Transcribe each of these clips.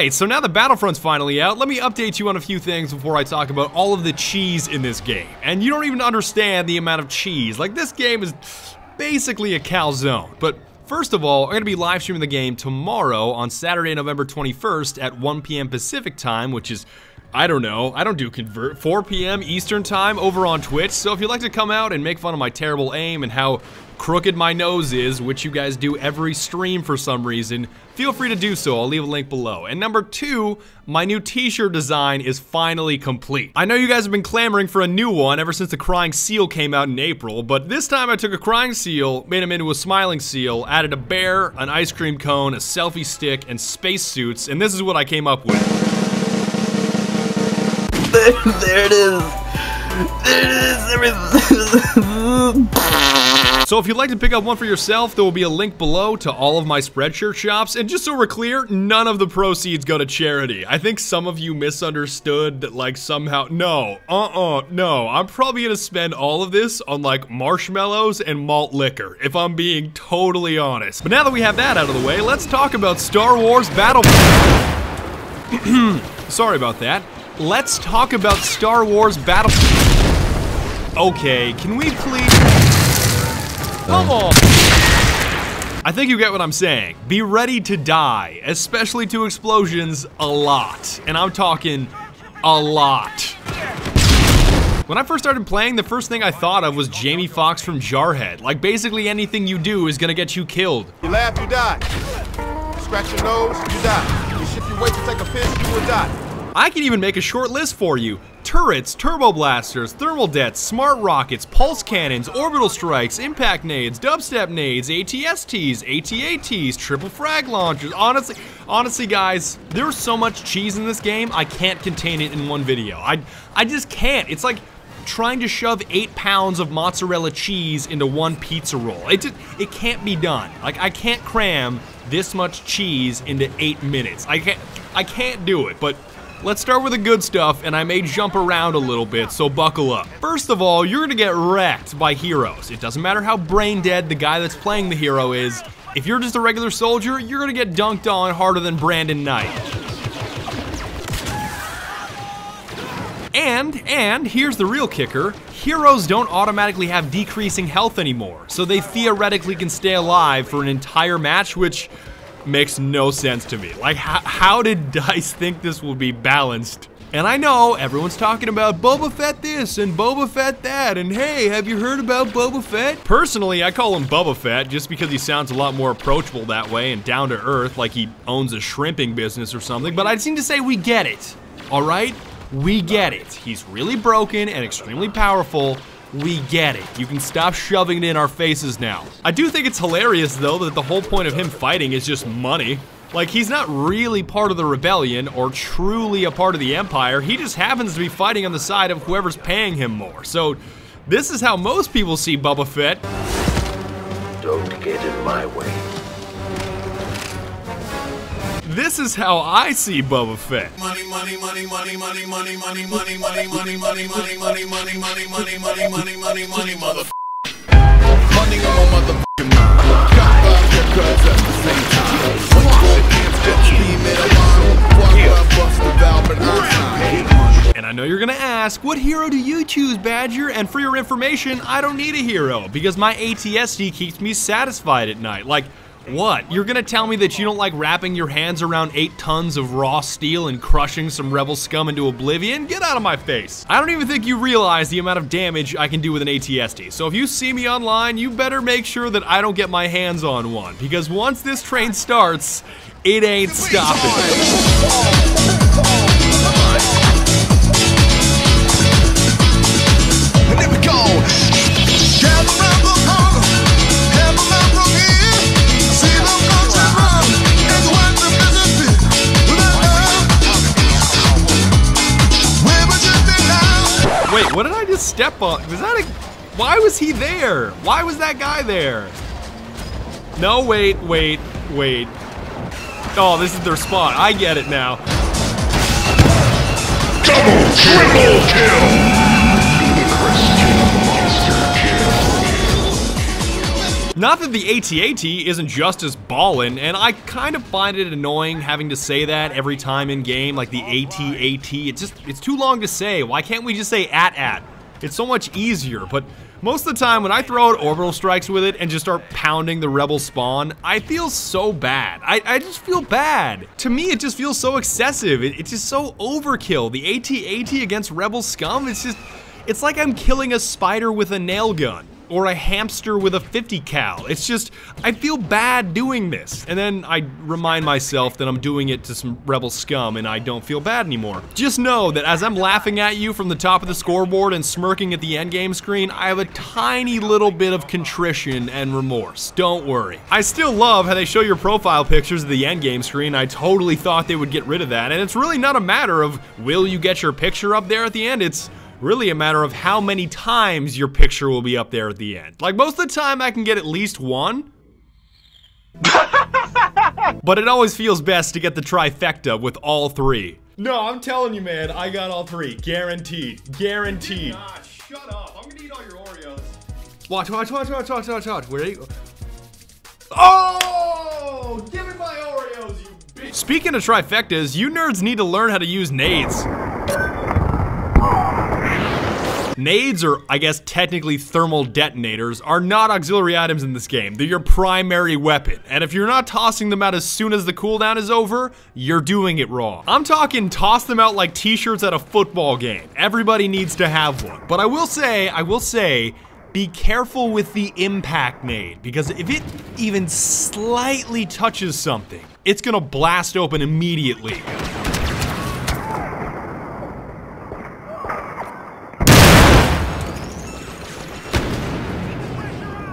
Alright, so now that Battlefront's finally out, let me update you on a few things before I talk about all of the cheese in this game. And you don't even understand the amount of cheese. Like, this game is basically a calzone. But first of all, I'm going to be live streaming the game tomorrow on Saturday, November 21st at 1 p.m. Pacific time, which is, I don't know, I don't do convert, 4 p.m. Eastern time over on Twitch. So if you'd like to come out and make fun of my terrible aim and how crooked my nose is, which you guys do every stream for some reason, feel free to do so. I'll leave a link below. And number two, my new t-shirt design is finally complete. I know you guys have been clamoring for a new one ever since the Crying Seal came out in April, but this time I took a Crying Seal, made him into a Smiling Seal, added a bear, an ice cream cone, a selfie stick, and spacesuits, and this is what I came up with. There it is. So if you'd like to pick up one for yourself, there will be a link below to all of my Spreadshirt shops. And just so we're clear, none of the proceeds go to charity. I think some of you misunderstood that, like, somehow, no, I'm probably gonna spend all of this on, like, marshmallows and malt liquor, if I'm being totally honest. But now that we have that out of the way, let's talk about Star Wars Battlefront. Sorry about that. Let's talk about Star Wars Battlefront. Okay, can we please? Come on! I think you get what I'm saying. Be ready to die, especially to explosions, a lot. And I'm talking a lot. When I first started playing, the first thing I thought of was Jamie Foxx from Jarhead. Like, basically anything you do is gonna get you killed. You laugh, you die. Scratch your nose, you die. You shift your weight to take a piss, you will die. I can even make a short list for you. Turrets, Turbo Blasters, Thermal debts, Smart Rockets, Pulse Cannons, Orbital Strikes, Impact Nades, Dubstep Nades, ATSTs, AT-ATs, Triple Frag Launchers. Honestly guys, there's so much cheese in this game, I can't contain it in one video. I just can't. It's like trying to shove 8 pounds of mozzarella cheese into one pizza roll. It can't be done. Like, I can't cram this much cheese into 8 minutes. I can't do it, but let's start with the good stuff, and I may jump around a little bit, so buckle up. First of all, you're gonna get wrecked by heroes. It doesn't matter how brain dead the guy that's playing the hero is. If you're just a regular soldier, you're gonna get dunked on harder than Brandon Knight. And here's the real kicker. Heroes don't automatically have decreasing health anymore, so they theoretically can stay alive for an entire match, which makes no sense to me. Like, how did DICE think this will be balanced? And I know everyone's talking about Boba Fett this and Boba Fett that, and hey, have you heard about Boba Fett? Personally, I call him Bubba Fett just because he sounds a lot more approachable that way and down to earth, like he owns a shrimping business or something, but I seem to say we get it, all right? We get it. He's really broken and extremely powerful. We get it. You can stop shoving it in our faces now. I do think it's hilarious, though, that the whole point of him fighting is just money. Like, he's not really part of the Rebellion or truly a part of the Empire. He just happens to be fighting on the side of whoever's paying him more. So, this is how most people see Boba Fett. Don't get in my way. This is how I see Boba Fett. Money, money, money, money, money, money, money, money, money, money, money, money, money, money, money, money, money, money, money, money, motherfucker. Money on my motherfucking mind. Got 5 records at the same time. And I know you're gonna ask, what hero do you choose, Badger? And for your information, I don't need a hero because my ATST keeps me satisfied at night. Like, what? You're gonna tell me that you don't like wrapping your hands around 8 tons of raw steel and crushing some rebel scum into oblivion? Get out of my face. I don't even think you realize the amount of damage I can do with an AT-ST. So if you see me online, you better make sure that I don't get my hands on one, because once this train starts, it ain't stopping. What did I just step on? Was that why was he there? Why was that guy there? No, wait. Oh, this is their spot. I get it now. Double, triple kill! Ludicrous kill, monster kill. Not that the AT-AT isn't just as ballin', and I kind of find it annoying having to say that every time in game, like the AT-AT, it's too long to say. Why can't we just say AT-AT? It's so much easier, but most of the time when I throw out Orbital Strikes with it and just start pounding the Rebel spawn, I feel so bad. I just feel bad. To me, it just feels so excessive. It's just so overkill. The AT-AT against Rebel scum, it's like I'm killing a spider with a nail gun or a hamster with a 50 cal. It's just, I feel bad doing this. And then I remind myself that I'm doing it to some Rebel scum and I don't feel bad anymore. Just know that as I'm laughing at you from the top of the scoreboard and smirking at the endgame screen, I have a tiny little bit of contrition and remorse. Don't worry. I still love how they show your profile pictures of the endgame screen. I totally thought they would get rid of that. And it's really not a matter of, will you get your picture up there at the end? It's really a matter of how many times your picture will be up there at the end. Like, most of the time I can get at least one. But it always feels best to get the trifecta with all three. No, I'm telling you, man, I got all three. Guaranteed. Guaranteed. Nah, shut up. I'm gonna eat all your Oreos. Watch. Where are you? Oh! Give me my Oreos, you bitch! Speaking of trifectas, you nerds need to learn how to use nades. Nades, or I guess technically thermal detonators, are not auxiliary items in this game. They're your primary weapon, and if you're not tossing them out as soon as the cooldown is over, you're doing it wrong. I'm talking toss them out like t-shirts at a football game. Everybody needs to have one. But I will say, be careful with the impact nade, because if it even slightly touches something, it's gonna blast open immediately.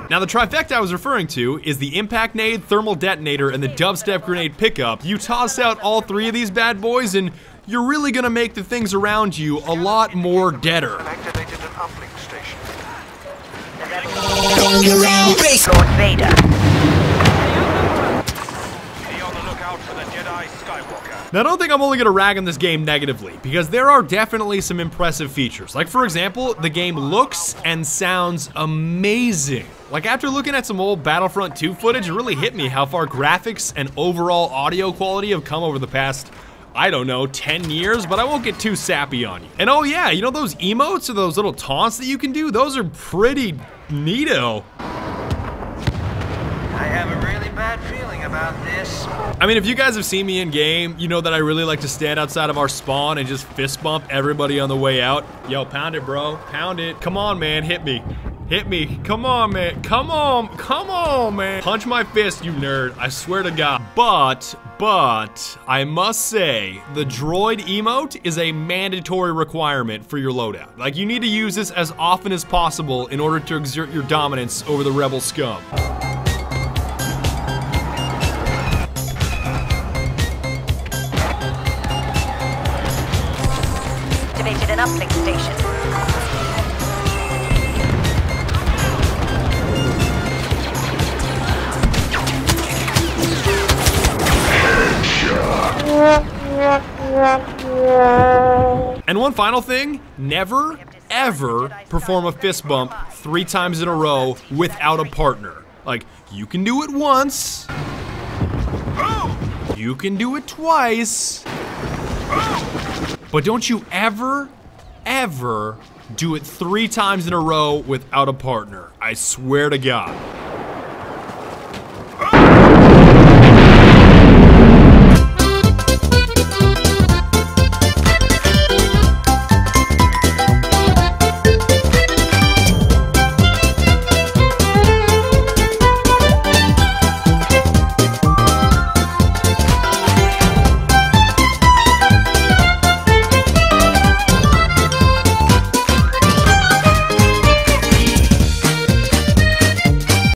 Now, the trifecta I was referring to is the impact nade, thermal detonator, and the dubstep grenade pickup. You toss out all three of these bad boys, and you're really gonna make the things around you a lot more deader. Now, I don't think I'm only gonna rag on this game negatively, because there are definitely some impressive features. Like, for example, the game looks and sounds amazing. Like, after looking at some old Battlefront 2 footage, it really hit me how far graphics and overall audio quality have come over the past, I don't know, 10 years, but I won't get too sappy on you. And oh yeah, you know those emotes or those little taunts that you can do? Those are pretty neato. I have a really bad feeling about this. I mean, if you guys have seen me in game, you know that I really like to stand outside of our spawn and just fist bump everybody on the way out. Yo, pound it, bro. Pound it. Come on, man. Hit me. Hit me. Come on, man. Come on. Come on, man. Punch my fist, you nerd. I swear to God. But, I must say, the droid emote is a mandatory requirement for your loadout. Like, you need to use this as often as possible in order to exert your dominance over the Rebel scum. An uplink station. And one final thing, never, ever perform a fist bump 3 times in a row without a partner. Like, you can do it once, you can do it twice, but don't you ever do it 3 times in a row without a partner. I swear to God.